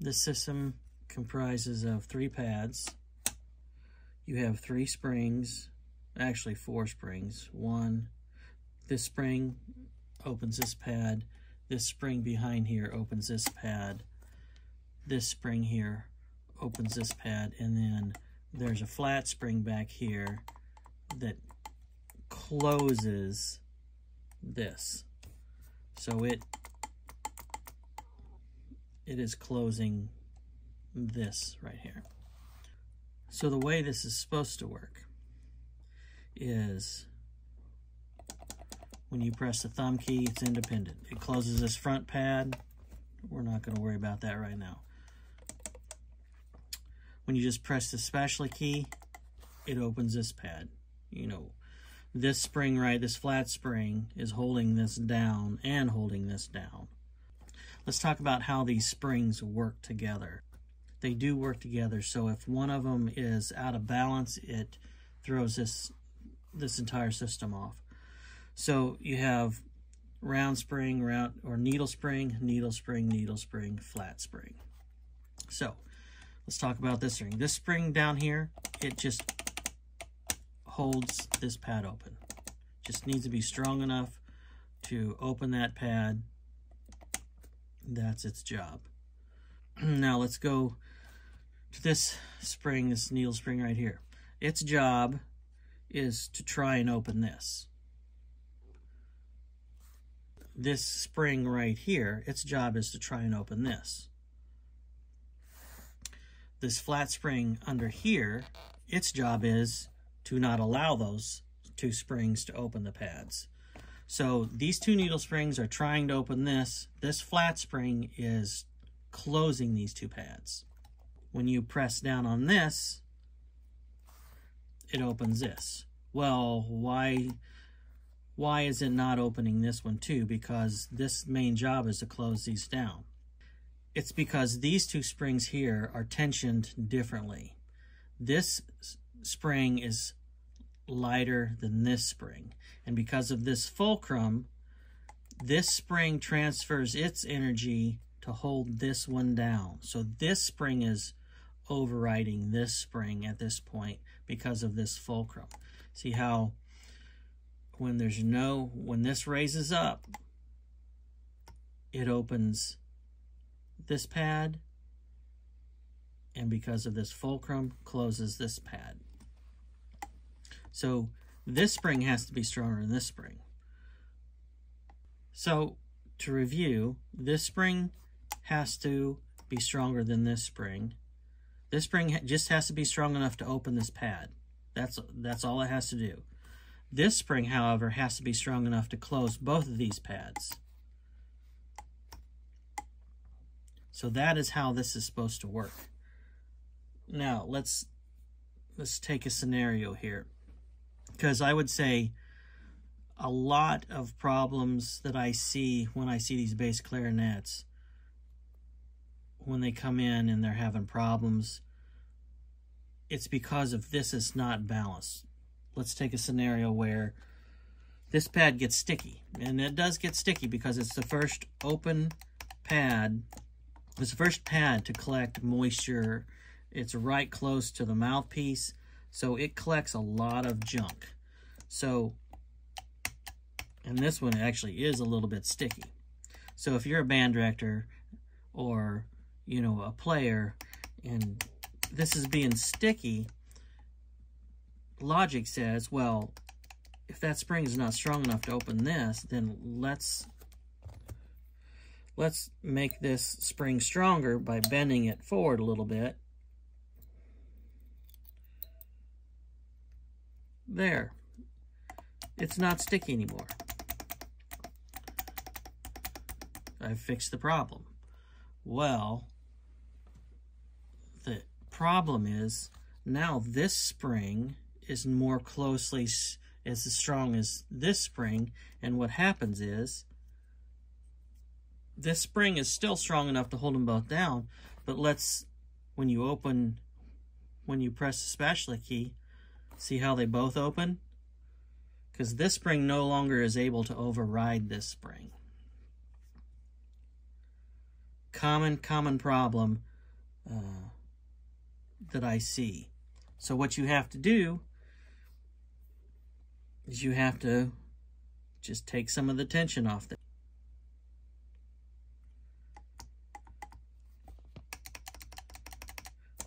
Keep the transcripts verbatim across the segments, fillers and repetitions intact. This system comprises of three pads. You have three springs, actually four springs. One, this spring opens this pad. This spring behind here opens this pad. This spring here opens this pad. And then there's a flat spring back here that closes this. So it it is closing this right here. So the way this is supposed to work is when you press the thumb key, it's independent. It closes this front pad. We're not going to worry about that right now. When you just press the specialty key, it opens this pad. You know, this spring, right, this flat spring is holding this down and holding this down. Let's talk about how these springs work together. They do work together, so if one of them is out of balance, it throws this this entire system off. So you have round spring, round or needle spring, needle spring, needle spring, flat spring. So let's talk about this spring. This spring down here, it just holds this pad open. Just needs to be strong enough to open that pad. That's its job. Now let's go to this spring, this needle spring right here. Its job is to try and open this. This spring right here, its job is to try and open this. This flat spring under here, its job is to not allow those two springs to open the pads. So these two needle springs are trying to open this. This flat spring is closing these two pads. When you press down on this, it opens this. Well, why why is it not opening this one too? Because this main job is to close these down. It's because these two springs here are tensioned differently. This spring is lighter than this spring, and because of this fulcrum, this spring transfers its energy to hold this one down. So this spring is overriding this spring at this point because of this fulcrum. See how when there's no, when this raises up, it opens this pad, and because of this fulcrum, closes this pad. So this spring has to be stronger than this spring. So to review, this spring has to be stronger than this spring. This spring just has to be strong enough to open this pad. That's, that's all it has to do. This spring, however, has to be strong enough to close both of these pads. So that is how this is supposed to work. Now, let's, let's take a scenario here, because I would say a lot of problems that I see when I see these bass clarinets, when they come in and they're having problems, it's because of this is not balanced. Let's take a scenario where this pad gets sticky, and it does get sticky because it's the first open pad. It's the first pad to collect moisture. It's right close to the mouthpiece, so it collects a lot of junk. So, and this one actually is a little bit sticky. So if you're a band director or, you know, a player, and this is being sticky, logic says, well, if that spring is not strong enough to open this, then let's let's make this spring stronger by bending it forward a little bit. There. It's not sticky anymore. I've fixed the problem. Well, the problem is now this spring is more closely as strong as this spring, and what happens is this spring is still strong enough to hold them both down, but let's, when you open, when you press the spatula key, see how they both open? Because this spring no longer is able to override this spring. Common, common problem uh, that I see. So what you have to do is you have to just take some of the tension off there.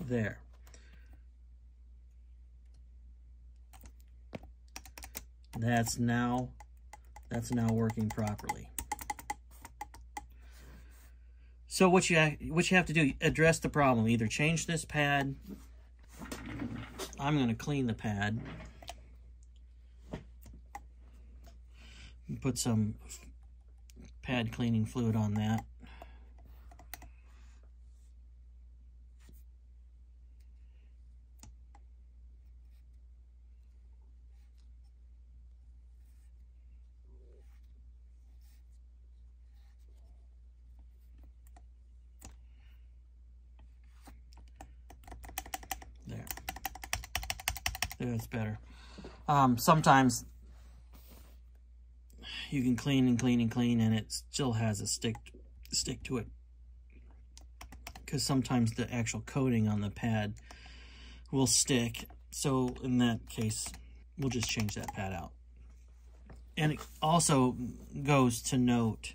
There. That's now, that's now working properly. So what you, what you have to do, address the problem. Either change this pad. I'm going to clean the pad. Put some pad cleaning fluid on that. It's better. Um, sometimes you can clean and clean and clean and it still has a stick stick to it, because sometimes the actual coating on the pad will stick. So in that case, we'll just change that pad out. And it also goes to note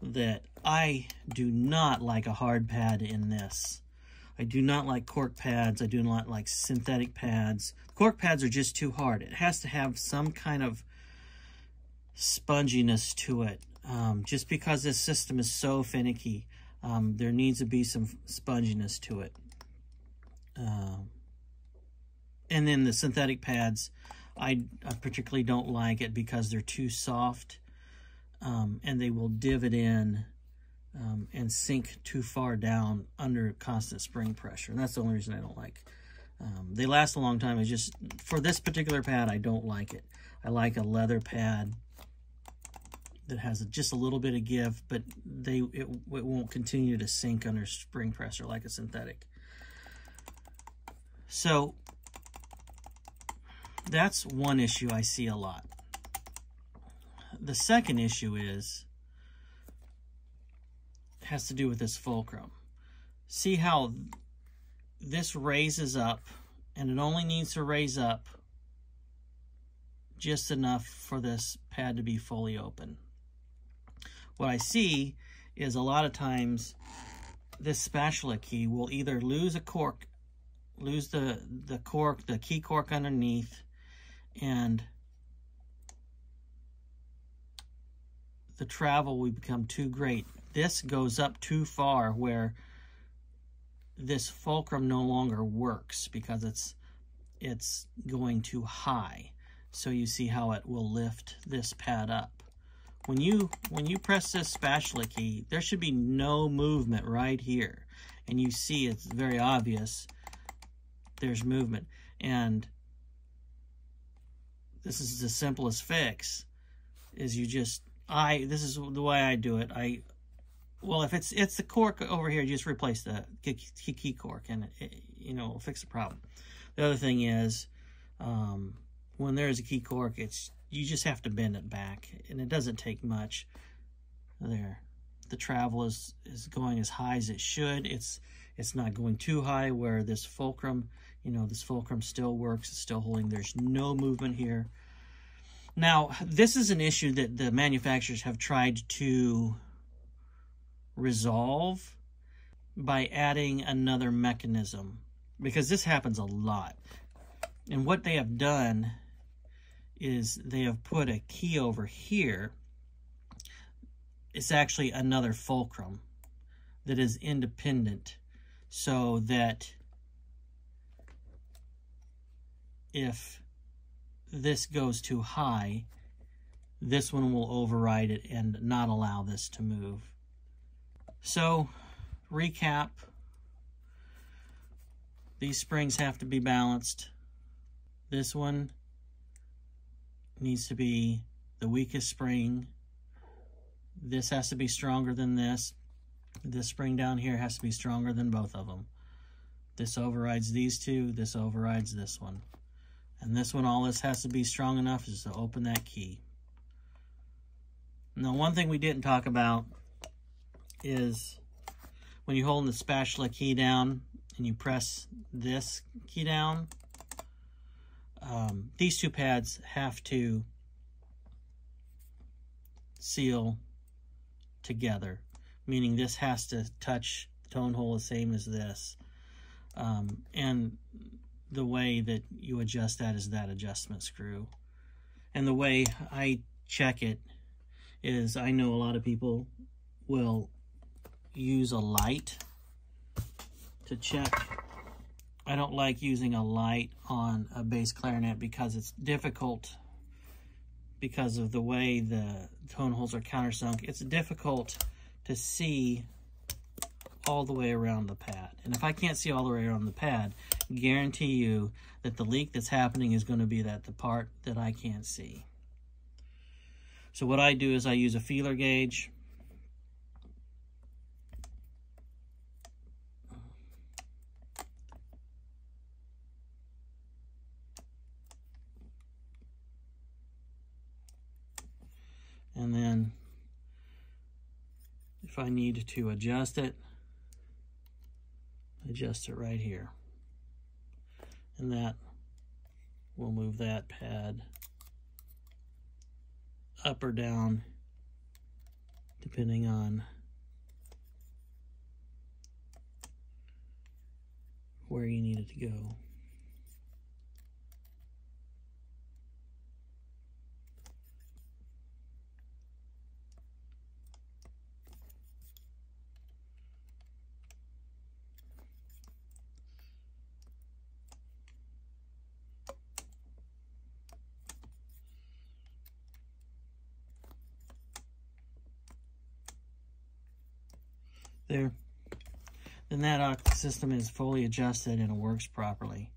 that I do not like a hard pad in this. I do not like cork pads. I do not like synthetic pads. Cork pads are just too hard. It has to have some kind of sponginess to it. Um, just because this system is so finicky, um, there needs to be some sponginess to it. Uh, and then the synthetic pads, I, I particularly don't like it because they're too soft, um, and they will divot in Um, and sink too far down under constant spring pressure. And that's the only reason I don't like. Um, they last a long time. It's just, for this particular pad, I don't like it. I like a leather pad that has a, just a little bit of give, but they it, it won't continue to sink under spring pressure like a synthetic. So that's one issue I see a lot. The second issue is has to do with this fulcrum. See how this raises up, and it only needs to raise up just enough for this pad to be fully open. What I see is a lot of times this spatula key will either lose a cork, lose the, the cork, the key cork underneath, and the travel will become too great. This goes up too far where this fulcrum no longer works because it's it's going too high. So you see how it will lift this pad up. When you when you press this spatula key, there should be no movement right here. And you see it's very obvious there's movement. And this is the simplest fix, is you just I this is the way I do it. I Well, if it's it's the cork over here, just replace the key, key cork, and it, it, you know, it'll fix the problem. The other thing is, um, when there is a key cork, it's you just have to bend it back, and it doesn't take much. There, the travel is is going as high as it should. It's it's not going too high where this fulcrum, you know, this fulcrum still works. It's still holding. There's no movement here. Now, this is an issue that the manufacturers have tried to resolve by adding another mechanism, because this happens a lot. And what they have done is they have put a key over here. It's actually another fulcrum that is independent, so that if this goes too high, this one will override it and not allow this to move. So, recap, these springs have to be balanced. This one needs to be the weakest spring. This has to be stronger than this. This spring down here has to be stronger than both of them. This overrides these two, this overrides this one. And this one, all this has to be strong enough is to open that key. Now, one thing we didn't talk about is when you're holding the spatula key down, can you press this key down? Um, these two pads have to seal together, meaning this has to touch the tone hole the same as this. Um, and the way that you adjust that is that adjustment screw. And the way I check it is, I know a lot of people will use a light to check. I don't like using a light on a bass clarinet because it's difficult, because of the way the tone holes are countersunk. It's difficult to see all the way around the pad. And if I can't see all the way around the pad, guarantee you that the leak that's happening is going to be that the part that I can't see. So what I do is I use a feeler gauge. And then if I need to adjust it, adjust it right here. And that will move that pad up or down depending on where you need it to go. There. Then that system is fully adjusted and it works properly.